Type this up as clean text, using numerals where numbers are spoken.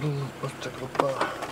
do od tego pa.